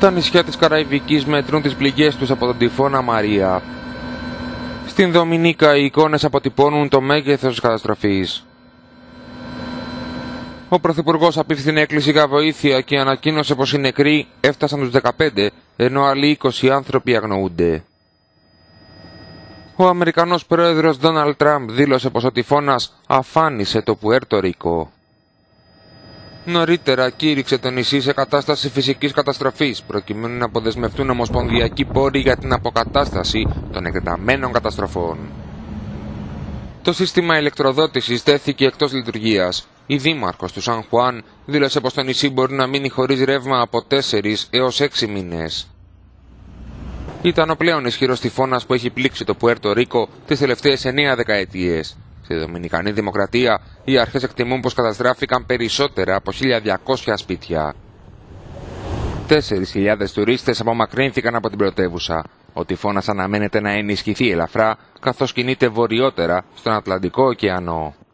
Τα νησιά της Καραϊβικής μετρούν τις πληγές τους από τον τυφώνα Μαρία. Στην Δομινίκα οι εικόνες αποτυπώνουν το μέγεθος της καταστροφής. Ο Πρωθυπουργός απίφθινε έκκληση για βοήθεια και ανακοίνωσε πως οι νεκροί έφτασαν τους 15, ενώ άλλοι 20 άνθρωποι αγνοούνται. Ο Αμερικανός πρόεδρος Ντόναλντ Τραμπ δήλωσε πως ο τυφώνας αφάνισε το Πουέρτο Ρίκο. Νωρίτερα κήρυξε το νησί σε κατάσταση φυσικής καταστροφής, προκειμένου να αποδεσμευτούν ομοσπονδιακοί πόροι για την αποκατάσταση των εκτεταμένων καταστροφών. Το σύστημα ηλεκτροδότησης τέθηκε εκτός λειτουργίας. Η δήμαρχος του Σαν Χουάν δήλωσε πως το νησί μπορεί να μείνει χωρίς ρεύμα από 4 έως 6 μήνες. Ήταν ο πλέον ισχυρός τυφώνας που έχει πλήξει το Πουέρτο Ρίκο τις τελευταίες 9 δεκαετίες. Στη Δομινικανή Δημοκρατία, οι αρχές εκτιμούν πως καταστράφηκαν περισσότερα από 1.200 σπίτια. 4.000 τουρίστες απομακρύνθηκαν από την πρωτεύουσα. Ο τυφώνας αναμένεται να ενισχυθεί ελαφρά, καθώς κινείται βορειότερα στον Ατλαντικό ωκεανό.